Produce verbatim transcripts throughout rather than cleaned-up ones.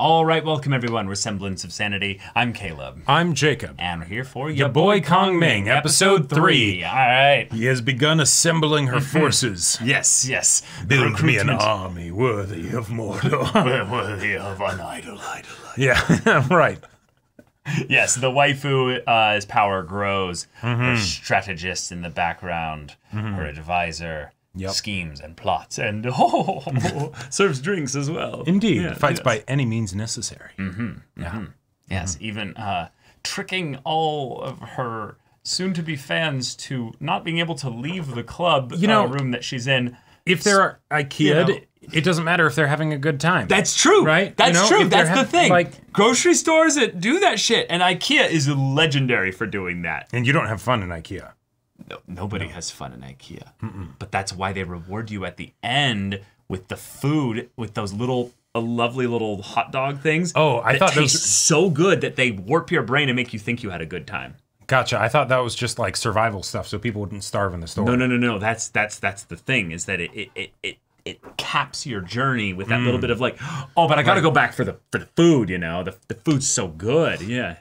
All right, welcome everyone. We're Semblance of Sanity. I'm Caleb. I'm Jacob. And we're here for Ya Boy Kongming, episode three. All right. He has begun assembling her forces. Yes, yes. Build me an army worthy of mortal. Worthy of an idol, idol, idol. Yeah, right. Yes, the waifu, uh, his power grows. Mm-hmm. Her strategist in the background, mm-hmm. her advisor. Yep. Schemes and plots and oh, serves drinks as well. Indeed, yeah, fights yes. by any means necessary. Mm-hmm, yeah. Mm-hmm. Yes, mm-hmm. even uh, tricking all of her soon-to-be fans to not being able to leave the club, you know, uh, room that she's in. If they're IKEA'd, you know, it doesn't matter if they're having a good time. That's true, right? That's you know, true. That's the thing. Like grocery stores that do that shit, and IKEA is legendary for doing that. And you don't have fun in IKEA. No, nobody no. has fun in IKEA, mm-mm. but that's why they reward you at the end with the food, with those little uh, lovely little hot dog things. Oh, I thought those so good that they warp your brain and make you think you had a good time. Gotcha. I thought that was just like survival stuff, so people wouldn't starve in the store. No, no, no, no. That's that's that's the thing is that it it it it, it caps your journey with that mm. little bit of like, oh, but I got to right. go back for the for the food. You know, the the food's so good. Yeah.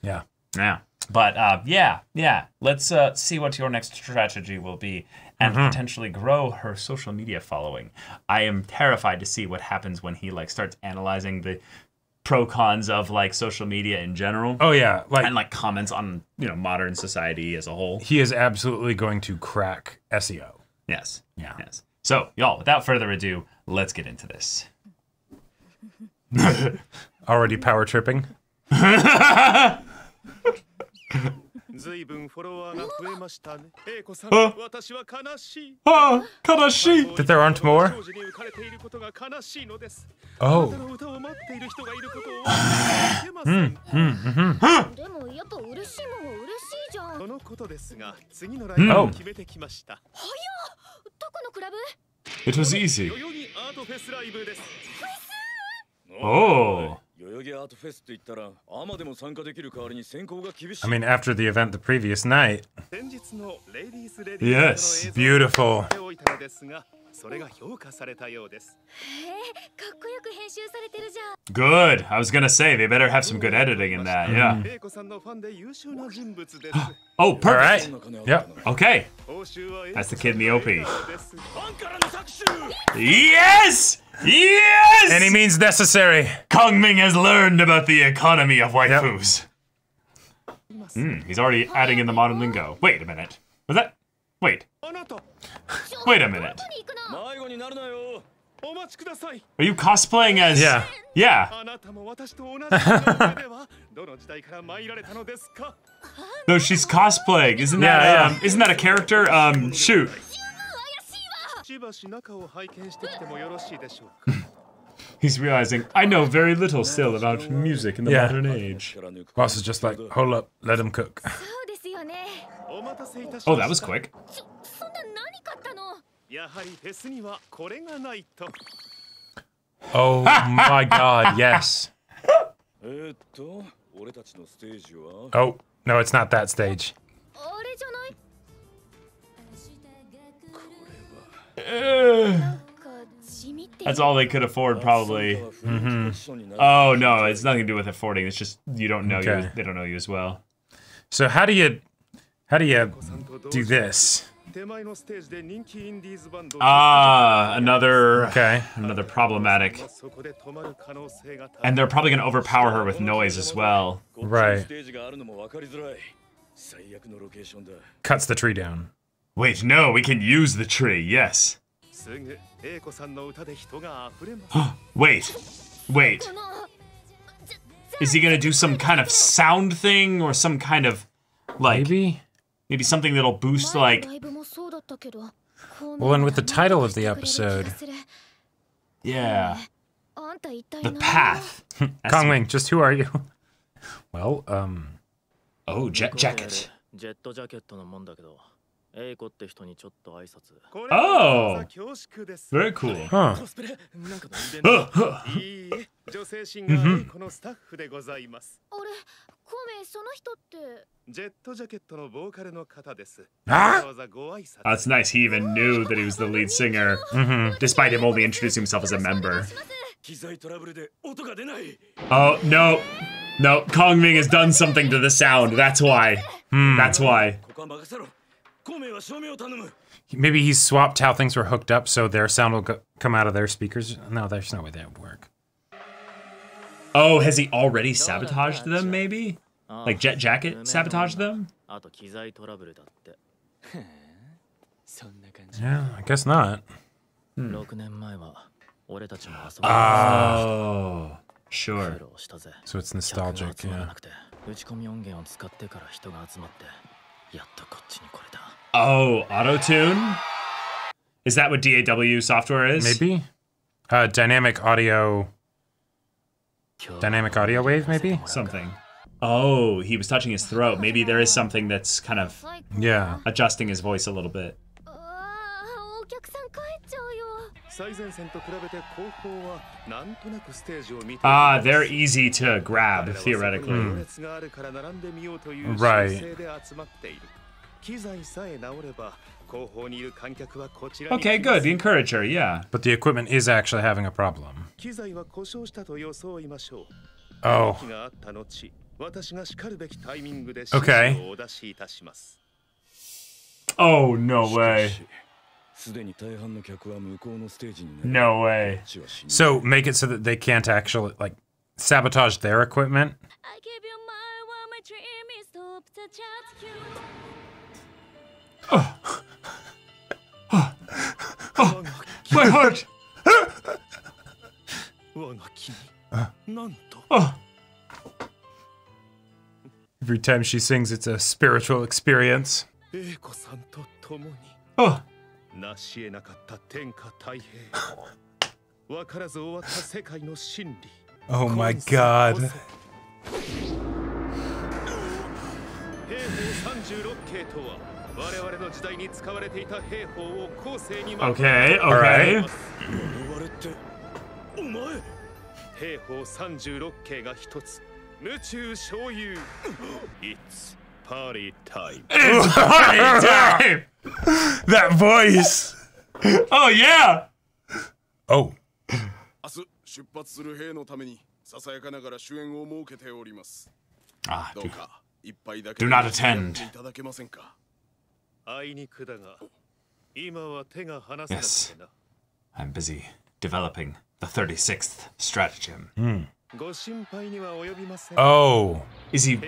Yeah. Yeah. But uh, yeah, yeah, let's uh, see what your next strategy will be and mm-hmm. potentially grow her social media following. I am terrified to see what happens when he like starts analyzing the pro cons of like social media in general. Oh yeah. Like, and like comments on, you know, modern society as a whole. He is absolutely going to crack S E O. Yes, yeah. yes. So y'all, without further ado, let's get into this. Already power tripping? That there aren't more? Oh. mm, mm, mm-hmm. mm. It was easy. Oh. I mean, after the event the previous night. Yes, beautiful. Good. I was gonna say, they better have some good editing in that, yeah. Mm-hmm. Oh, perfect. All right. Yep. Okay. That's the kid in the O P. Yes! Yes! Any means necessary. Kongming has learned about the economy of waifus. Yep. Mm, he's already adding in the modern lingo. Wait a minute. Was that? Wait. Wait a minute. Are you cosplaying as? Yeah. Yeah. No, she's cosplaying. Isn't that? Yeah, yeah. Um, isn't that a character? Um, shoot. He's realizing I know very little still about music in the yeah. modern age. Boss is just like, hold up, let him cook. Oh, that was quick. Oh my god, yes. Oh, no, it's not that stage. Uh, that's all they could afford, probably. Mm-hmm. Oh, no, it's nothing to do with affording. It's just you don't know okay. you. They don't know you as well. So how do you... How do you do this? Ah, another okay, another problematic. And they're probably going to overpower her with noise as well. Right. Cuts the tree down. Wait, no, we can use the tree. Yes. Wait. Wait. Is he going to do some kind of sound thing or some kind of like maybe? Maybe something that'll boost, like... Well, and with the title of the episode... Yeah. The Path. Kongming, just who are you? Well, um... Oh, Jet Jacket. Oh! Very cool. Huh. Mm-hmm. Ah? That's nice. He even knew that he was the lead singer, mm-hmm. despite him only introducing himself as a member. Oh, no. No, Kongming has done something to the sound. That's why. Hmm. That's why. Maybe he swapped how things were hooked up so their sound will go come out of their speakers. No, there's no way that would work. Oh, has he already sabotaged them, maybe? Like Jet Jacket sabotaged them? Yeah, I guess not. Hmm. Oh, sure. So it's nostalgic, yeah. Oh, Auto-Tune? Is that what D A W software is? Maybe. Uh, dynamic audio... Dynamic audio wave, maybe? Something. Oh, he was touching his throat. Maybe there is something that's kind of... Yeah. Adjusting his voice a little bit. Ah, they're easy to grab, theoretically. Mm. Right. Okay, good. The encourager, yeah. But the equipment is actually having a problem. Oh. Okay. Oh, no way. No way. So make it so that they can't actually, like, sabotage their equipment? Oh. Oh. Oh. My heart! Oh. Every time she sings, it's a spiritual experience. Oh. Oh my god. Okay, alright. It's party time. It's party time! That voice! Oh, yeah! Oh. Ah, do, do not attend. Yes. I'm busy developing the thirty-sixth stratagem. Hmm. Oh, is he?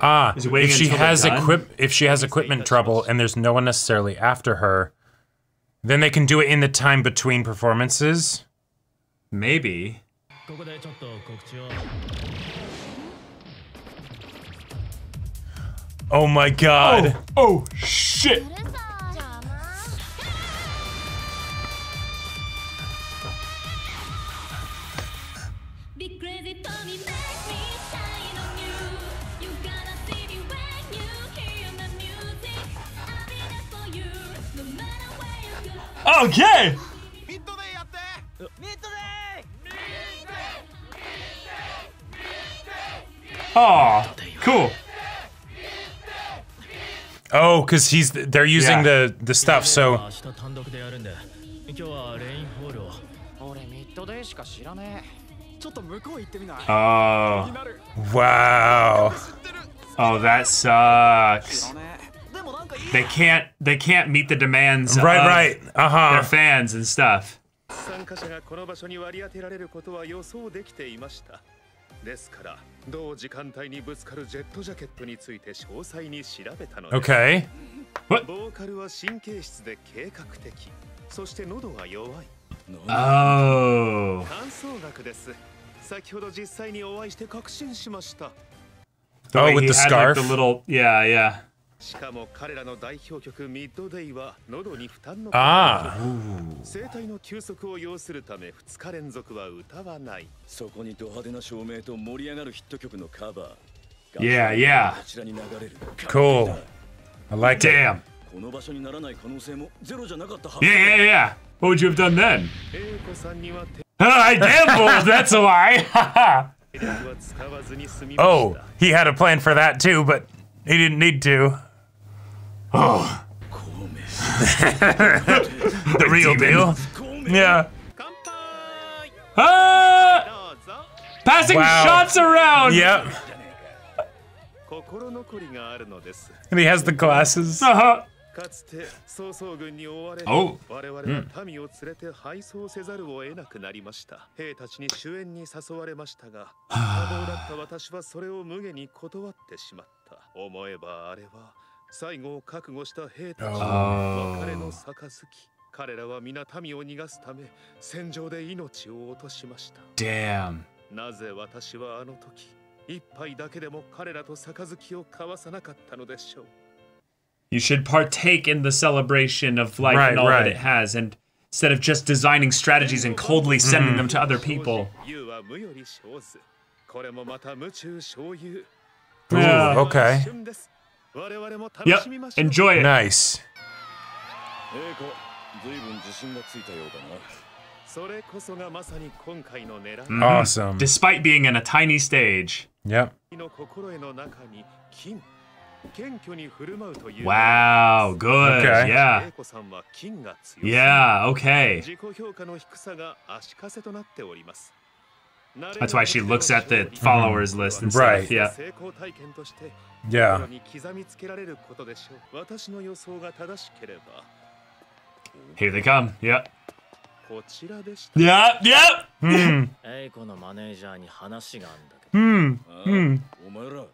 Ah, is he waiting if she has equip, if she has equipment trouble, and there's no one necessarily after her, then they can do it in the time between performances. Maybe. Oh my god! Oh, oh shit! Okay! Oh, cool. Oh, because he's they're using yeah. the the stuff, so oh wow. Oh, that sucks. They can't they can't meet the demands right, of right. Uh-huh. their fans and stuff. Okay. What? Oh. Oh, with the scarf? Like the little, yeah, yeah. Ah. Yeah, yeah. Cool. I like damn. Yeah, yeah, yeah. What would you have done then? I gambled, that's why. Oh, he had a plan for that too, but he didn't need to. Oh. The real deal. Yeah. Ah! Passing wow. shots around. Yep. And he has the glasses. Uh huh. Oh. Mm. Oh. Damn. You should partake in the celebration of life right, and all right. that it has, and instead of just designing strategies and coldly sending mm. them to other people. Yeah. Ooh, okay. Yep, enjoy it. Nice. Mm-hmm. Awesome. Despite being in a tiny stage. Yep. Wow, good. Okay. Yeah. Yeah, okay. That's why she looks at the followers mm-hmm. list and right. stuff. Yeah. Yeah. Here they come. Yeah. Yeah. Yeah. Hmm. Hmm. Hmm. Oh. Oh.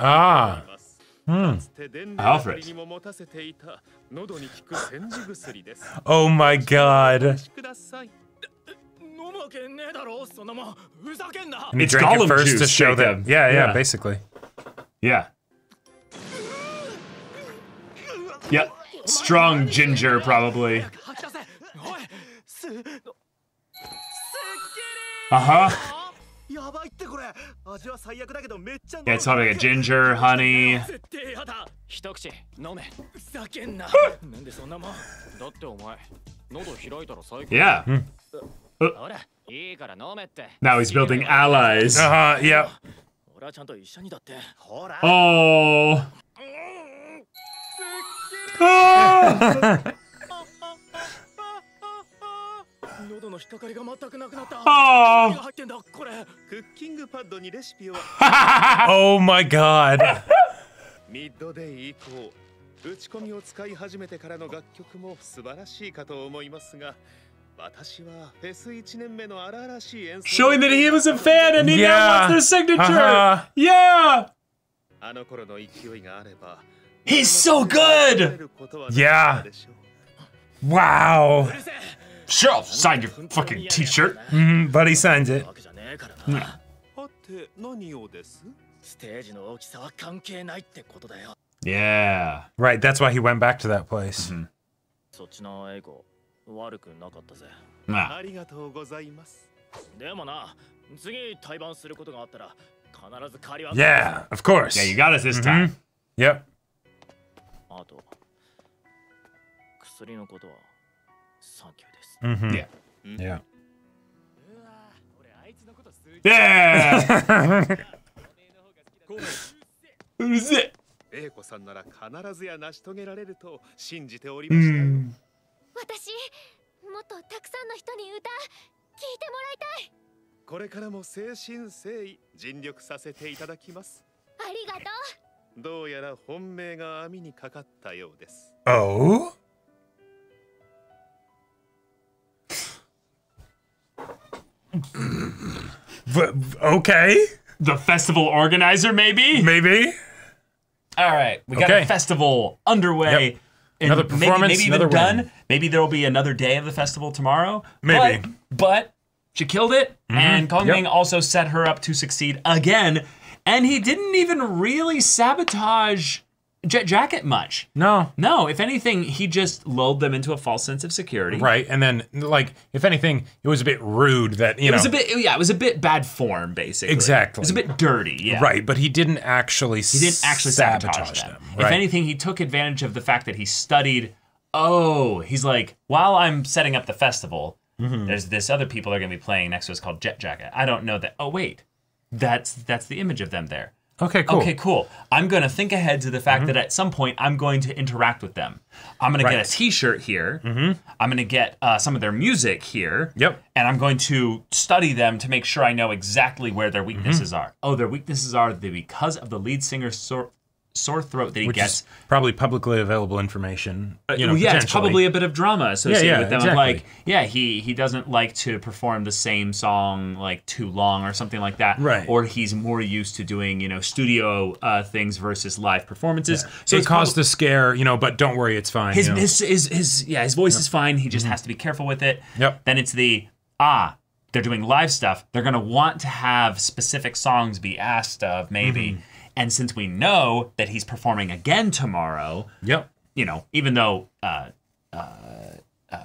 Ah. Mm. Alfred. Oh my God. And he it's drank it first juice, to show them. Yeah, yeah, yeah, basically. Yeah. Yep. Strong ginger, probably. Uh-huh. Yeah, it's all like a ginger, honey. Yeah. Mm. Uh. Now he's building allies. Uh-huh, yeah. Oh. Oh. Oh my God. Showing that he was a fan and he yeah. now wants their signature. Uh-huh. Yeah. He's so good! Yeah. Wow. Sure, I'll sign your fucking t-shirt. Mm-hmm, but he signs it. Yeah. Yeah. Right, that's why he went back to that place. Mm-hmm. Ah. Yeah, of course. Yeah, you got us this mm-hmm. time. Yep. Mm-hmm. Yeah. Yeah. Yeah. Mm. Oh? Okay. The festival organizer, maybe? Maybe. All right. We okay. got a festival underway. Yep. Another and performance. Maybe, maybe even another done. Win. Maybe there'll be another day of the festival tomorrow. Maybe. But, but she killed it, mm-hmm. and Kongming yep. also set her up to succeed again. And he didn't even really sabotage Jet Jacket much. No. No, if anything, he just lulled them into a false sense of security. Right, and then, like, if anything, it was a bit rude that, you know. It was a bit, yeah, it was a bit bad form, basically. Exactly. It was a bit dirty, yeah. Right, but he didn't actually He didn't actually sabotage, sabotage them. them. Right. If anything, he took advantage of the fact that he studied, oh, he's like, while I'm setting up the festival, mm-hmm. there's this other people that are going to be playing next to us called Jet Jacket. I don't know that, oh, wait, that's that's the image of them there. Okay, cool. Okay, cool. I'm going to think ahead to the fact mm-hmm. that at some point I'm going to interact with them. I'm going right. to get a t-shirt here. Mm-hmm. I'm going to get uh, some of their music here. Yep. And I'm going to study them to make sure I know exactly where their weaknesses mm-hmm. are. Oh, their weaknesses are the, because of the lead singer's sore, sore throat that he Which gets. Is probably publicly available information. You know, yeah, it's probably a bit of drama associated yeah, yeah, with them. Exactly. Like, yeah, he, he doesn't like to perform the same song like too long or something like that. Right. Or he's more used to doing, you know, studio uh, things versus live performances. Yeah. So it caused the scare, you know, but don't worry, it's fine. His, you know? his, his, his, yeah, his voice yep. is fine. He just mm-hmm. has to be careful with it. Yep. Then it's the, ah, they're doing live stuff. They're going to want to have specific songs be asked of, maybe. Mm-hmm. And since we know that he's performing again tomorrow, yep. you know, even though uh, uh, uh,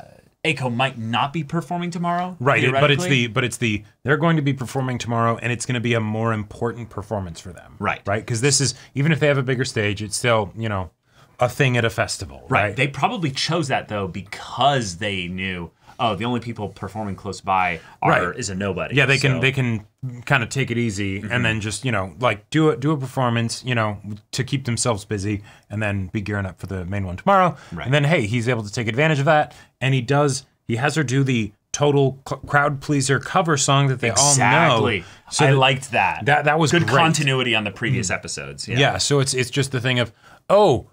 Aiko might not be performing tomorrow, right? But it's the but it's the they're going to be performing tomorrow, and it's going to be a more important performance for them, right? Right? Because this is, even if they have a bigger stage, it's still, you know, a thing at a festival, right? right? They probably chose that though because they knew, oh, the only people performing close by are right. is a nobody. Yeah, they so. can they can kind of take it easy mm-hmm. and then just, you know, like do a do a performance, you know, to keep themselves busy and then be gearing up for the main one tomorrow. Right. And then hey, he's able to take advantage of that, and he does he has her do the total crowd pleaser cover song that they exactly. all know. Exactly. So I that, liked that. That that was good great. continuity on the previous mm-hmm. episodes. Yeah. yeah, so it's it's just the thing of, oh,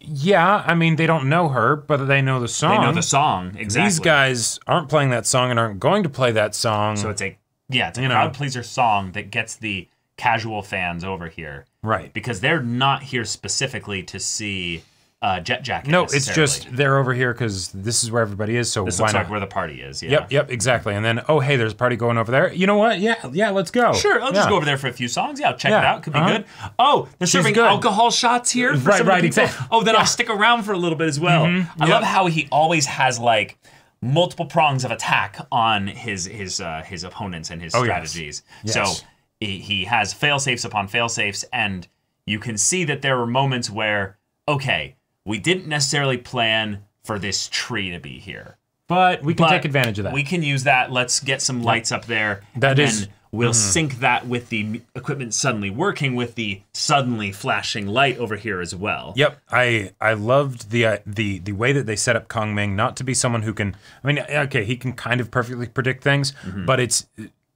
yeah, I mean, they don't know her, but they know the song. They know the song, exactly. These guys aren't playing that song and aren't going to play that song. So it's a, yeah, it's a crowd-pleaser song that gets the casual fans over here. Right. Because they're not here specifically to see uh, Jet Jacket. No, it's just they're over here because this is where everybody is, so why not? This looks like where the party is, yeah. Yep, yep, exactly. And then, oh, hey, there's a party going over there. You know what? Yeah, yeah, let's go. Sure, I'll yeah. just go over there for a few songs. Yeah, I'll check yeah. it out. Could be uh-huh. good. Oh, they're She's serving good. alcohol shots here for right, some right, people. Exactly. Oh, then yeah. I'll stick around for a little bit as well. Mm-hmm. I yep. love how he always has, like, multiple prongs of attack on his his uh, his opponents and his oh, strategies. Yes. Yes. So he, he has fail-safes upon fail-safes, and you can see that there were moments where, okay, we didn't necessarily plan for this tree to be here, but we can but take advantage of that. We can use that. Let's get some lights yep. up there. That and is, we'll mm. sync that with the equipment suddenly working with the suddenly flashing light over here as well. Yep, I I loved the uh, the the way that they set up Kongming not to be someone who can. I mean, okay, he can kind of perfectly predict things, mm-hmm. but it's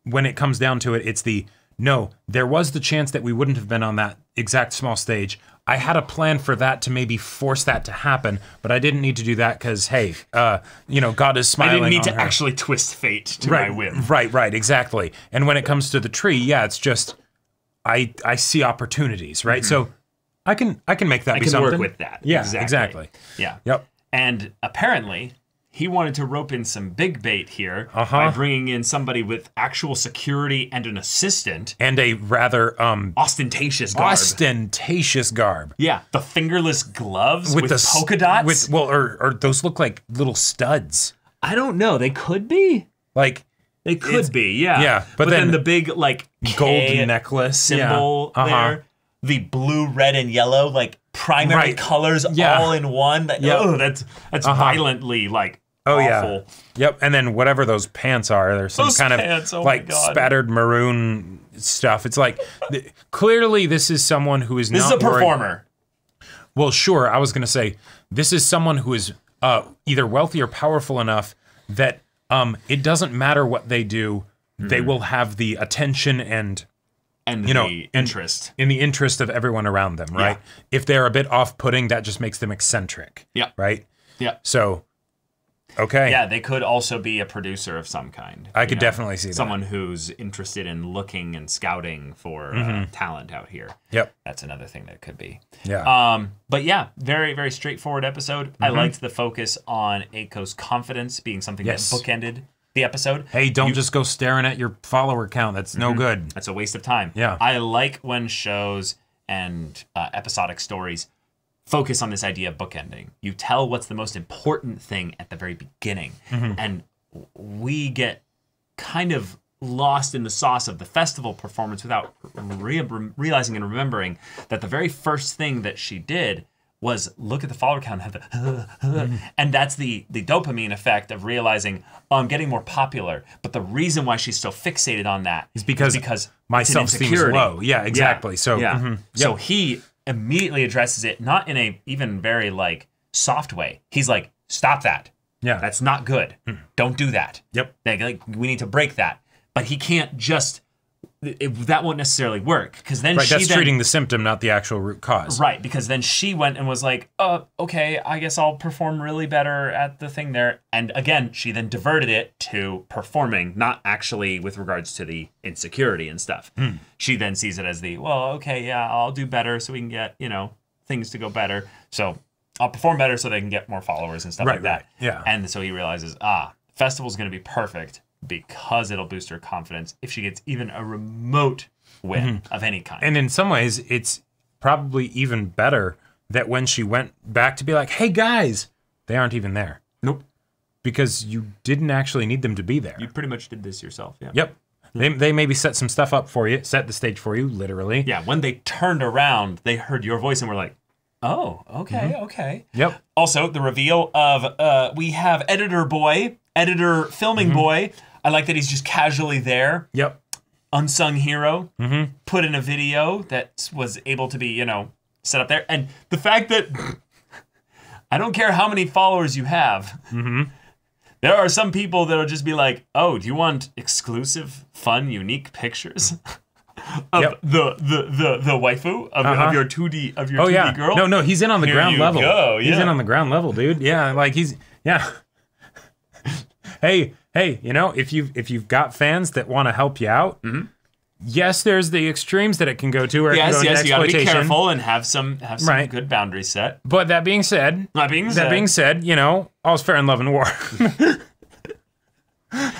when it comes down to it, it's the no. There was the chance that we wouldn't have been on that exact small stage. I had a plan for that to maybe force that to happen, but I didn't need to do that because, hey, uh, you know, God is smiling. I didn't need on to her. actually twist fate to right, my whim. Right, right, exactly. And when it comes to the tree, yeah, it's just I I see opportunities, right? Mm-hmm. So I can I can make that I be can something. Work with that. Yeah, exactly. exactly. Yeah. Yep. And apparently, he wanted to rope in some big bait here uh-huh. by bringing in somebody with actual security and an assistant. And a rather um, ostentatious garb. Ostentatious garb. Yeah, the fingerless gloves with, with the polka dots. With, well, or, or those look like little studs. I don't know, they could be. Like, they could be, yeah. Yeah, but, but then, then the big, like, gold necklace symbol yeah. uh-huh. there. The blue, red, and yellow, like, primary right. colors yeah. all in one. That, yep. Oh, that's that's uh-huh. violently, like, oh, awful. Yeah. Yep, and then whatever those pants are, there's some those kind pants, of, oh like, spattered maroon stuff. It's like, th clearly this is someone who is this not This is a performer. Worried. Well, sure, I was going to say, this is someone who is uh, either wealthy or powerful enough that um, it doesn't matter what they do, mm-hmm. they will have the attention and... And you know, the interest. In, in the interest of everyone around them, right? Yeah. If they're a bit off-putting, that just makes them eccentric. Yeah. Right? Yeah. So, okay. Yeah, they could also be a producer of some kind. I could know? definitely see Someone that. Someone who's interested in looking and scouting for mm-hmm. uh, talent out here. Yep. That's another thing that could be. Yeah. Um, but yeah, very, very straightforward episode. Mm-hmm. I liked the focus on Aiko's confidence being something yes. that bookended the episode. Hey, don't you, just go staring at your follower count. That's no mm-hmm. good. That's a waste of time. Yeah. I like when shows and uh, episodic stories focus on this idea of bookending. You tell what's the most important thing at the very beginning. Mm-hmm. And we get kind of lost in the sauce of the festival performance without re re realizing and remembering that the very first thing that she did was look at the follower count and have the, uh, uh, mm-hmm. and that's the, the dopamine effect of realizing, oh, I'm getting more popular. But the reason why she's so fixated on that is because, is because my self-esteem is low. Yeah, exactly. Yeah. So, yeah. Mm-hmm. Yep. So he immediately addresses it, not in a even very like soft way. He's like, stop that. Yeah. That's not good. Mm-hmm. Don't do that. Yep. Like, like, we need to break that. But he can't just, it, that won't necessarily work, because then right, she that's then, treating the symptom, not the actual root cause. Right, because then she went and was like, "Oh, okay, I guess I'll perform really better at the thing there." And again, she then diverted it to performing, not actually with regards to the insecurity and stuff. Mm. She then sees it as the, well, okay, yeah, I'll do better so we can get, you know, things to go better. So I'll perform better so they can get more followers and stuff right, like that. Right. Yeah. And so he realizes, ah, festival's going to be perfect, because it'll boost her confidence if she gets even a remote win mm-hmm. of any kind. And in some ways, it's probably even better that when she went back to be like, hey guys, they aren't even there. Nope. Because you didn't actually need them to be there. You pretty much did this yourself, yeah. Yep. Mm-hmm. They, they maybe set some stuff up for you, set the stage for you, literally. Yeah, when they turned around, they heard your voice and were like, oh, okay, mm-hmm. okay. Yep. Also, the reveal of, uh, we have editor boy, editor filming mm-hmm. boy, I like that he's just casually there. Yep. Unsung hero. Mm-hmm. Put in a video that was able to be, you know, set up there. And the fact that I don't care how many followers you have, mm-hmm. there are some people that'll just be like, oh, do you want exclusive, fun, unique pictures? Of yep. the, the the the waifu of, uh-huh. of your two D of your oh, two D yeah. girl? No, no, he's in on the Here ground you level. Go. Yeah. He's in on the ground level, dude. Yeah, like he's yeah. Hey, hey, you know, if you've, if you've got fans that want to help you out, mm-hmm. yes, there's the extremes that it can go to. Where yes, it can go yes, you gotta be careful and have some, have some right. good boundaries set. But that being said, that being, that said, being said, you know, all's fair in love and war.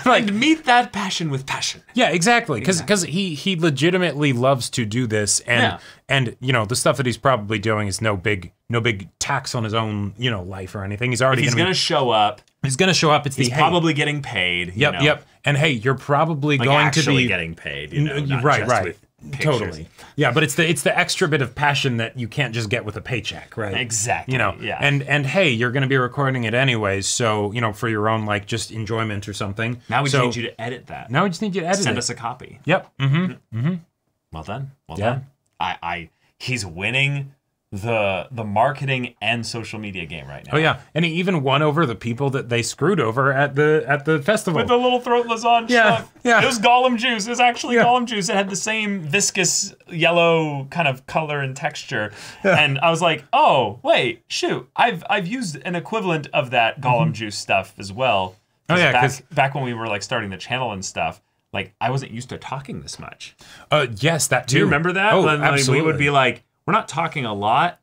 Like, and meet that passion with passion. Yeah, exactly, because exactly. he, he legitimately loves to do this, and, yeah. and you know, the stuff that he's probably doing is no big, no big tax on his own, you know, life or anything. He's already- He's going to show up. He's going to show up. It's he's the, probably hey, getting paid. You yep, know. yep. And hey, you're probably like going to be getting paid. You know, not right, just right. With totally. Yeah, but it's the it's the extra bit of passion that you can't just get with a paycheck, right? Exactly. You know. Yeah. And and hey, you're going to be recording it anyways, so you know, for your own like just enjoyment or something. Now we so, just need you to edit that. Now we just need you to edit Send it. Send us a copy. Yep. Mm-hmm. Mm-hmm. Well done. Well yeah. done. I I he's winning the the marketing and social media game right now. Oh yeah, and he even won over the people that they screwed over at the at the festival with the little throat lasagna yeah, stuff. Yeah, it was Gollum juice. It was actually yeah. Gollum juice. It had the same viscous yellow kind of color and texture. Yeah. And I was like, oh wait, shoot, I've I've used an equivalent of that Gollum mm-hmm. juice stuff as well. Oh yeah, back, back when we were like starting the channel and stuff. Like I wasn't used to talking this much. Uh, yes, that too. Do you remember that? Oh, when, absolutely. Like, we would be like. We're not talking a lot,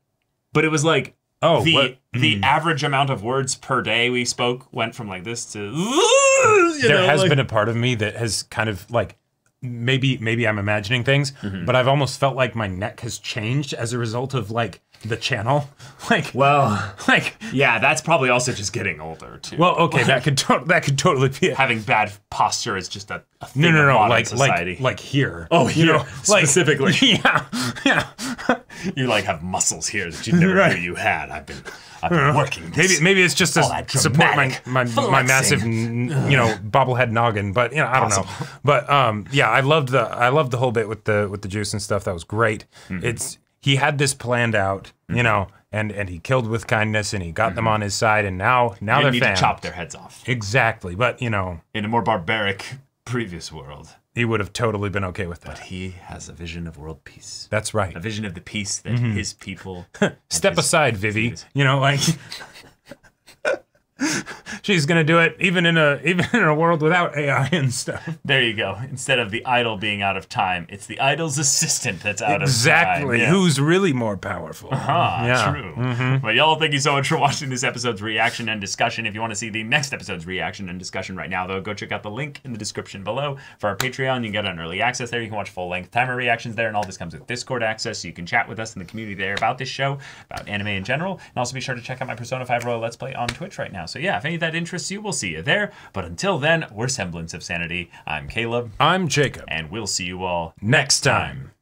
but it was like oh, the what? the mm. average amount of words per day we spoke went from like this to. You there know, has like, been a part of me that has kind of like maybe maybe I'm imagining things, mm-hmm. but I've almost felt like my neck has changed as a result of like the channel. Like well, like yeah, that's probably also just getting older too. Well, okay, like, that could to that could totally be it. Having bad posture is just a, a thing no no no, no like society. like like here oh here you know, specifically like, yeah yeah. You like have muscles here that you never right. knew you had. I've been, I've been working. Maybe, maybe it's just to support my my, my massive, you know, bobblehead noggin. But you know, I don't awesome. know. But um, yeah, I loved the, I loved the whole bit with the with the juice and stuff. That was great. Mm-hmm. It's he had this planned out, you know, and and he killed with kindness, and he got mm-hmm. them on his side, and now now you they're need fans. To chop their heads off. Exactly, but you know, in a more barbaric previous world. He would have totally been okay with that. But he has a vision of world peace. That's right. A vision of the peace that mm-hmm. his people... Step his, aside, Vivi. You know, like... She's gonna do it even in a even in a world without A I and stuff. There you go. Instead of the idol being out of time, it's the idol's assistant that's out exactly. of time. Exactly. Yeah. Who's really more powerful? Uh-huh, yeah. True. Mm-hmm. Well, y'all, thank you so much for watching this episode's reaction and discussion. If you want to see the next episode's reaction and discussion right now, though, go check out the link in the description below for our Patreon. You can get an early access there. You can watch full-length timer reactions there, and all this comes with Discord access, so you can chat with us in the community there about this show, about anime in general, and also be sure to check out my Persona five Royal Let's Play on Twitch right now. So yeah, if any of that interests you, we'll see you there. But until then, we're Semblance of Sanity. I'm Caleb. I'm Jacob. And we'll see you all next time.